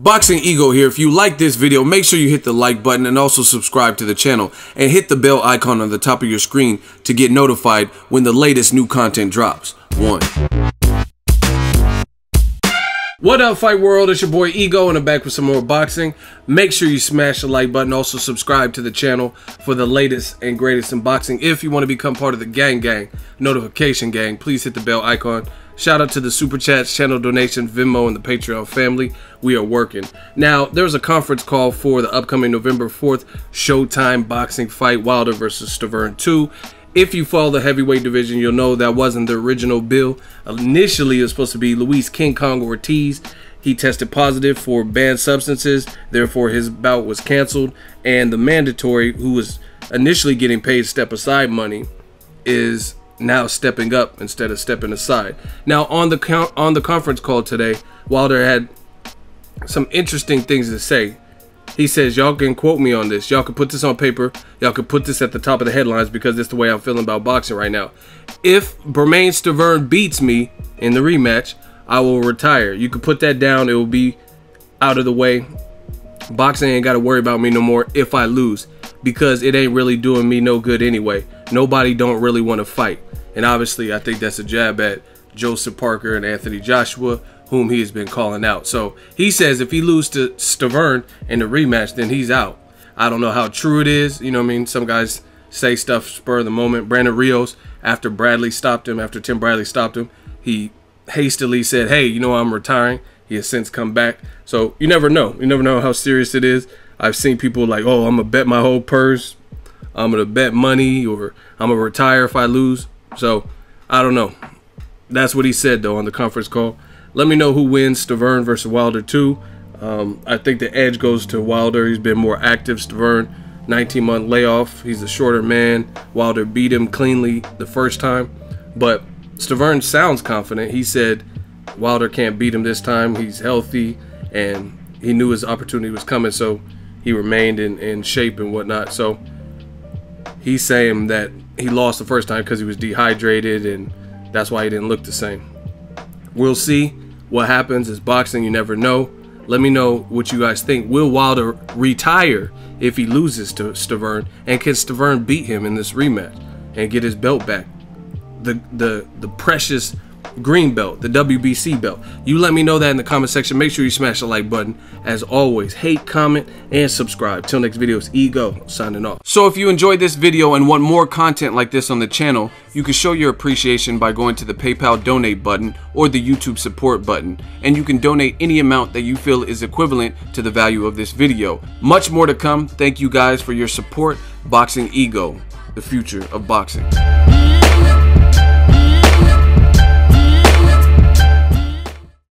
Boxing Ego here. If you like this video, make sure you hit the like button and also subscribe to the channel and hit the bell icon on the top of your screen to get notified when the latest new content drops. What up, Fight World? It's your boy Ego, and I'm back with some more boxing. Make sure you smash the like button. Also, subscribe to the channel for the latest and greatest in boxing. If you want to become part of the gang, notification gang, please hit the bell icon. Shout out to the Super Chats, channel donations, Venmo, and the Patreon family. We are working. Now, there's a conference call for the upcoming November 4th Showtime boxing fight, Wilder versus Stiverne 2. If you follow the heavyweight division, you'll know that wasn't the original bill. Initially, it was supposed to be Luis King Kong Ortiz. He tested positive for banned substances, therefore his bout was canceled. And the mandatory, who was initially getting paid step aside money, is now stepping up instead of stepping aside. Now, on the conference call today, Wilder had some interesting things to say. He says, y'all can quote me on this. Y'all can put this on paper. Y'all can put this at the top of the headlines because that's the way I'm feeling about boxing right now. If Bermane Stiverne beats me in the rematch, I will retire. You can put that down. It will be out of the way. Boxing ain't got to worry about me no more if I lose, because it ain't really doing me no good anyway. Nobody don't really want to fight. And obviously, I think that's a jab at Joseph Parker and Anthony Joshua, whom he has been calling out. So he says if he loses to Stiverne in the rematch, then he's out. I don't know how true it is. You know what I mean? Some guys say stuff spur of the moment. Brandon Rios, after Tim Bradley stopped him, he hastily said, hey, you know, I'm retiring. He has since come back. So you never know. You never know how serious it is. I've seen people like, oh, I'm going to bet my whole purse. I'm going to bet money, or I'm going to retire if I lose. So I don't know. That's what he said, though, on the conference call. Let me know who wins, Stiverne versus Wilder 2. I think the edge goes to Wilder. He's been more active. Stiverne, 19-month layoff. He's a shorter man. Wilder beat him cleanly the first time. But Stiverne sounds confident. He said Wilder can't beat him this time. He's healthy, and he knew his opportunity was coming, so he remained in shape and whatnot. So he's saying that he lost the first time because he was dehydrated, and that's why he didn't look the same. We'll see what happens. It's boxing. You never know. Let me know what you guys think. Will Wilder retire if he loses to Stiverne? And can Stiverne beat him in this rematch and get his belt back? The precious green belt, the WBC belt. You let me know that in the comment section. Make sure you smash the like button. As always, hate, comment, and subscribe. Till next video, it's Ego signing off. So if you enjoyed this video and want more content like this on the channel, you can show your appreciation by going to the PayPal donate button or the YouTube support button, and you can donate any amount that you feel is equivalent to the value of this video. Much more to come. Thank you guys for your support. Boxing Ego, the future of boxing.